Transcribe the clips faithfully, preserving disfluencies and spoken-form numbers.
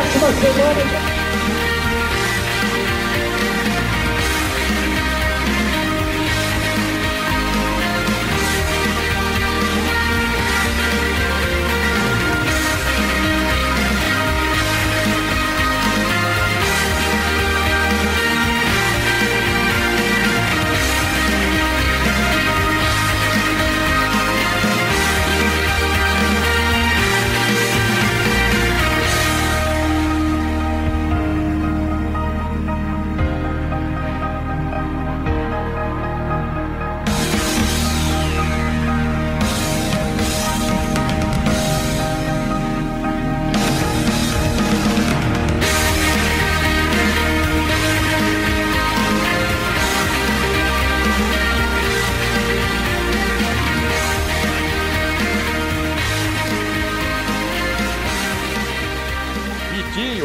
próxima semana.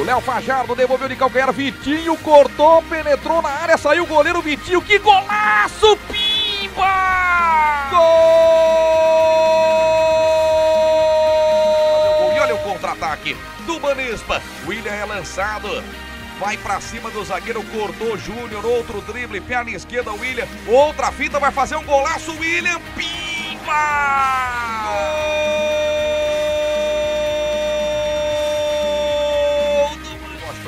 Léo Fajardo devolveu de calcanhar, Vitinho cortou, penetrou na área, saiu o goleiro Vitinho, que golaço, pimba! Gol! E olha o contra-ataque do Banispa, William é lançado, vai pra cima do zagueiro, cortou Júnior, outro drible, perna esquerda, William, outra fita, vai fazer um golaço, William, pimba! Gol!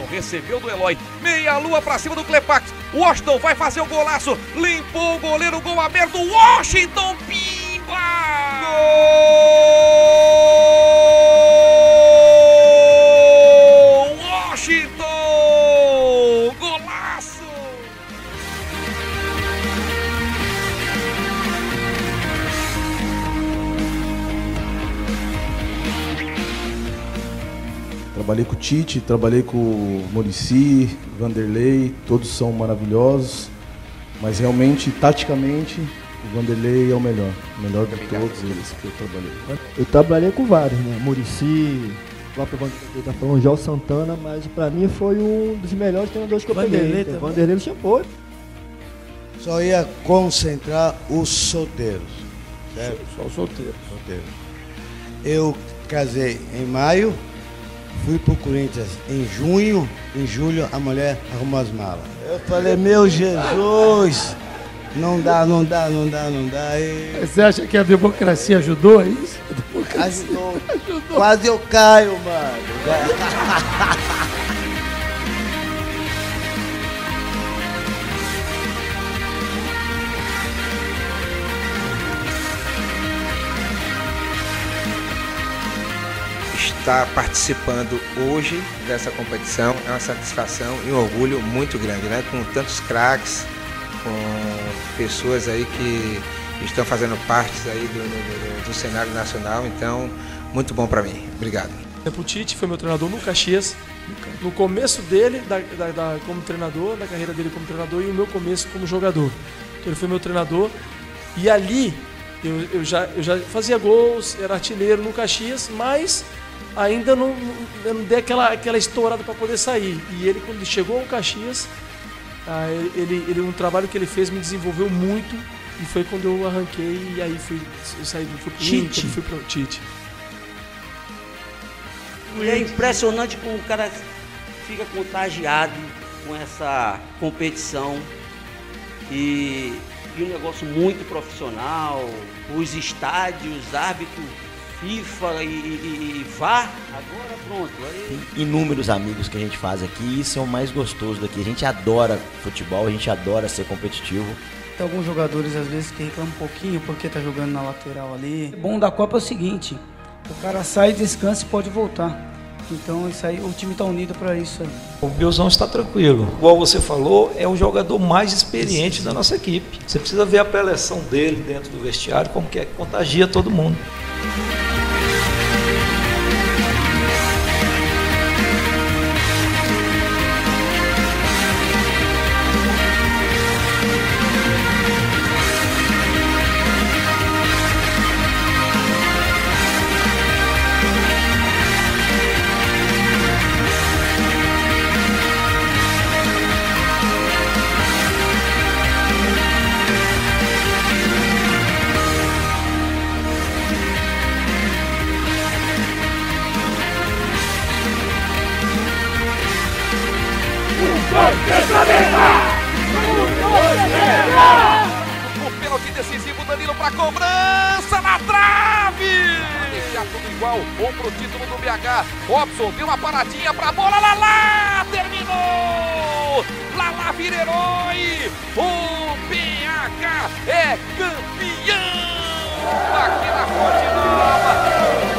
Recebeu do Eloy, meia lua pra cima do Clepax, Washington vai fazer o golaço, limpou o goleiro, gol aberto, Washington, pimba! Gol! Washington! Golaço! Trabalhei com o Tite, trabalhei com o Muricy, Vanderlei, todos são maravilhosos, mas realmente, taticamente, o Vanderlei é o melhor, o melhor de todos eles que eu trabalhei. Eu trabalhei com vários, né? Muricy, o próprio Vanderlei tá falando, João Santana, mas pra mim foi um dos melhores treinadores que eu peguei. Vanderlei não tinha pouco. Só ia concentrar os solteiros, certo? Só os solteiros. Solteiro. Eu casei em maio. Fui pro Corinthians em junho, em julho a mulher arrumou as malas. Eu falei, meu Jesus, não dá, não dá, não dá, não dá. E... Você acha que a democracia ajudou a isso? A democracia... Ajudou. Ajudou. Quase eu caio, mano. Estar participando hoje dessa competição é uma satisfação e um orgulho muito grande, né? Com tantos craques, com pessoas aí que estão fazendo parte aí do, do, do cenário nacional, então muito bom para mim. Obrigado. O Tite foi meu treinador no Caxias, no começo dele da, da, da, como treinador, da carreira dele como treinador e o meu começo como jogador. Então, ele foi meu treinador e ali eu, eu, já, eu já fazia gols, era artilheiro no Caxias, mas ainda não, não, não dei aquela, aquela estourada para poder sair. E ele, quando chegou ao Caxias, ele, ele, um trabalho que ele fez me desenvolveu muito. E foi quando eu arranquei e aí fui, eu saí, fui pro Tite. Inter, fui pro Tite. E é impressionante como o cara fica contagiado com essa competição. E, e um negócio muito profissional, os estádios, árbitros, FIFA e, e, e V A R, agora pronto. Aí... Inúmeros amigos que a gente faz aqui, isso é o mais gostoso daqui. A gente adora futebol, a gente adora ser competitivo. Tem alguns jogadores às vezes que reclamam um pouquinho porque tá jogando na lateral ali. O bom da Copa é o seguinte, o cara sai, descansa e pode voltar. Então isso aí, o time tá unido para isso aí. O Bilzão está tranquilo. Igual você falou, é o jogador mais experiente da nossa equipe. Você precisa ver a preleção dele dentro do vestiário, como que é que contagia todo mundo. Por pênalti decisivo, Danilo para cobrança na trave. Deixar tudo igual ou pro título do B H. Robson deu uma paradinha pra bola, lá lá, terminou. Lá lá, vira herói. O B H é campeão aqui na Fonte Nova.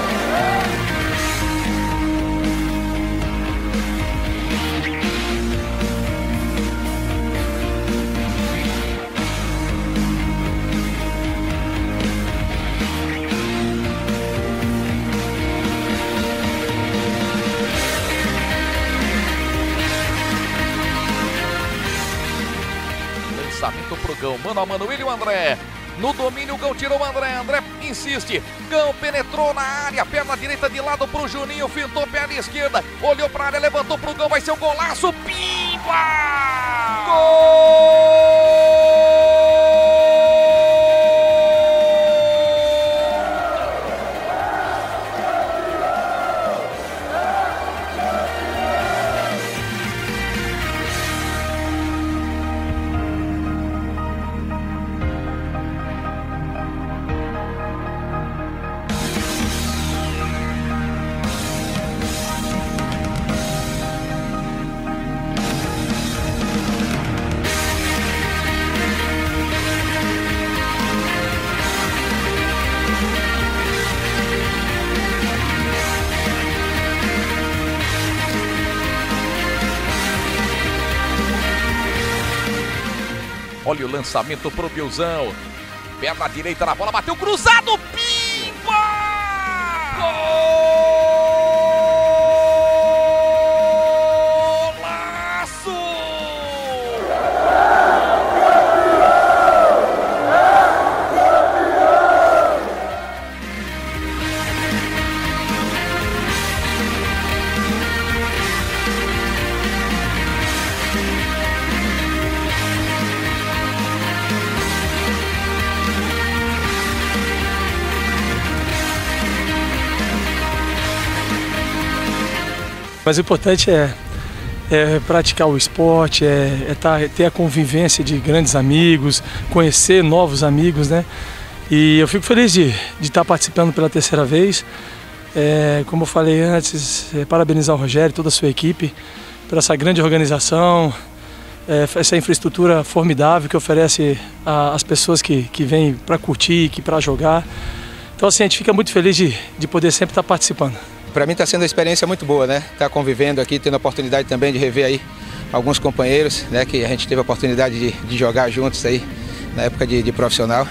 Lançamento pro Gão, mano a mano, William André. No domínio, o Gão tirou o André, André insiste. Gão penetrou na área, perna direita de lado pro Juninho, fintou perna esquerda, olhou pra área, levantou pro Gão, vai ser um golaço, pimba! Olha o lançamento pro Bilzão. Perna direita na bola, bateu cruzado, pimba! Golaço! Mas o importante é, é praticar o esporte, é, é, tá, é ter a convivência de grandes amigos, conhecer novos amigos, né? E eu fico feliz de estar tá participando pela terceira vez. É, como eu falei antes, é, parabenizar o Rogério e toda a sua equipe por essa grande organização, é, essa infraestrutura formidável que oferece às pessoas que, que vêm para curtir, que para jogar. Então assim, a gente fica muito feliz de, de poder sempre estar tá participando. Para mim está sendo uma experiência muito boa, né? Tá convivendo aqui, tendo a oportunidade também de rever aí alguns companheiros, né? Que a gente teve a oportunidade de, de jogar juntos aí na época de, de profissional.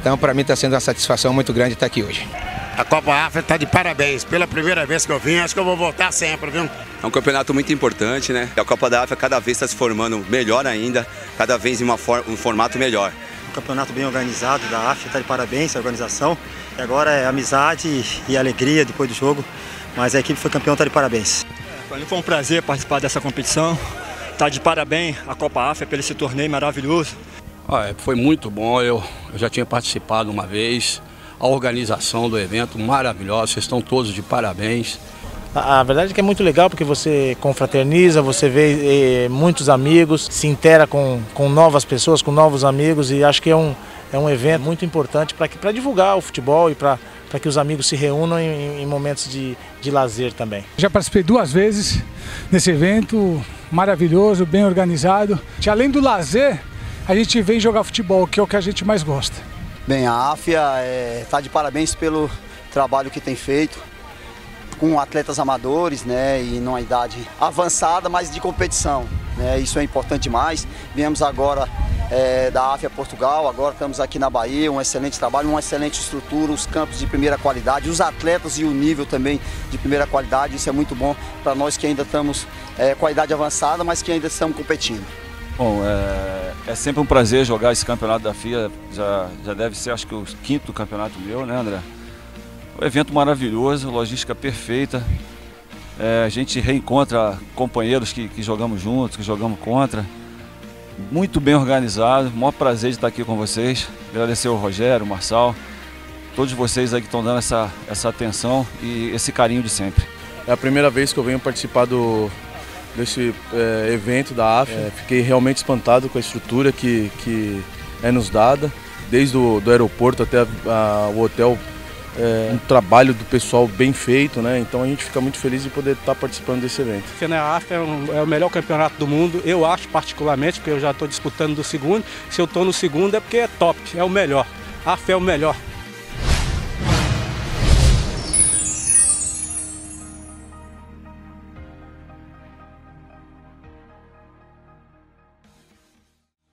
Então para mim está sendo uma satisfação muito grande estar aqui hoje. A Copa AFIA está de parabéns. Pela primeira vez que eu vim, acho que eu vou voltar sempre, viu? É um campeonato muito importante, né? A Copa da AFIA cada vez está se formando melhor ainda, cada vez em uma for um formato melhor. Um campeonato bem organizado da AFIA, está de parabéns a organização. E agora é amizade e alegria depois do jogo. Mas a equipe foi campeão, tá de parabéns. É, para mim foi um prazer participar dessa competição. Tá de parabéns a Copa AFIA pelo esse torneio maravilhoso. Ah, foi muito bom, eu, eu já tinha participado uma vez. A organização do evento maravilhosa, vocês estão todos de parabéns. A, a verdade é que é muito legal porque você confraterniza, você vê é, muitos amigos, se intera com, com novas pessoas, com novos amigos, e acho que é um, é um evento muito importante para divulgar o futebol e para... para que os amigos se reúnam em, em momentos de, de lazer também. Já participei duas vezes nesse evento maravilhoso, bem organizado. E além do lazer, a gente vem jogar futebol, que é o que a gente mais gosta. Bem, a AFIA está é, de parabéns pelo trabalho que tem feito com atletas amadores, né, e numa idade avançada, mas de competição, né, isso é importante demais. Viemos agora É, da AFIA Portugal, agora estamos aqui na Bahia, um excelente trabalho, uma excelente estrutura, os campos de primeira qualidade, os atletas e o nível também de primeira qualidade, isso é muito bom para nós que ainda estamos é, com a idade avançada, mas que ainda estamos competindo. Bom, é, é sempre um prazer jogar esse campeonato da AFIA, já, já deve ser acho que o quinto campeonato meu, né, André? Um evento maravilhoso, logística perfeita, é, a gente reencontra companheiros que, que jogamos juntos, que jogamos contra. Muito bem organizado, maior prazer de estar aqui com vocês. Agradecer ao Rogério, o Marçal, todos vocês aí que estão dando essa, essa atenção e esse carinho de sempre. É a primeira vez que eu venho participar do, desse é, evento da AFIA. É, fiquei realmente espantado com a estrutura que, que é nos dada, desde o do aeroporto até a, a, o hotel. É, um trabalho do pessoal bem feito, né? Então a gente fica muito feliz de poder estar participando desse evento. A AFIA é, um, é o melhor campeonato do mundo, eu acho particularmente, porque eu já estou disputando do segundo. Se eu estou no segundo é porque é top, é o melhor. A AFIA é o melhor.